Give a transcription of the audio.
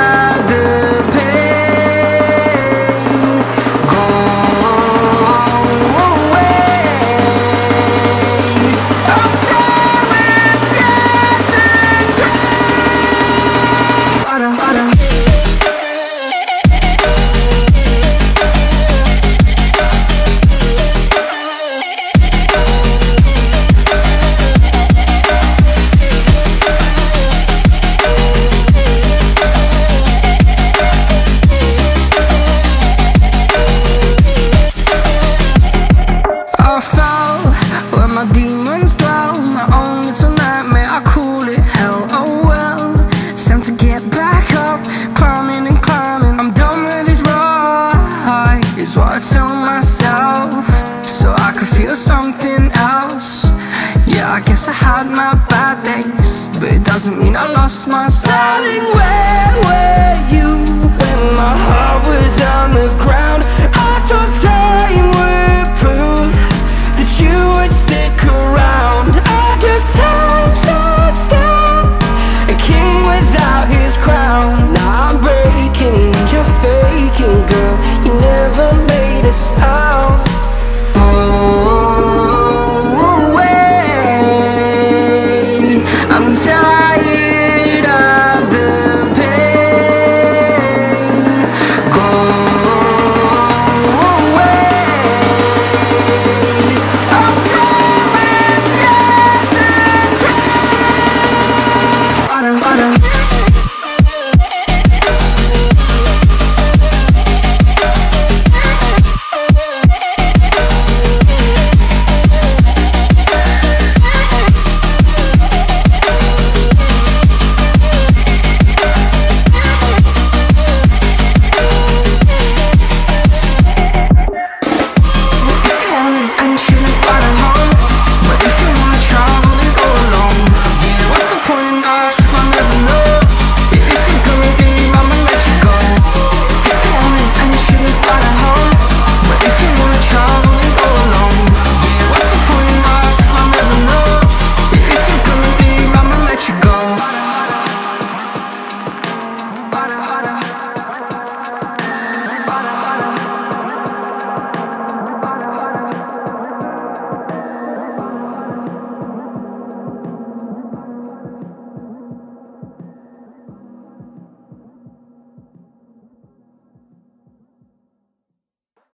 of the pain. Go away. I'm tired of yesterday. Flutter, flutter. My demons dwell, my own little nightmare, I call it hell, oh well. It's time to get back up, climbing and climbing. I'm done with this ride, is what I tell myself, so I could feel something else. Yeah, I guess I had my bad days, but it doesn't mean I lost my styling. Where were you when my heart was on the ground? I thought time was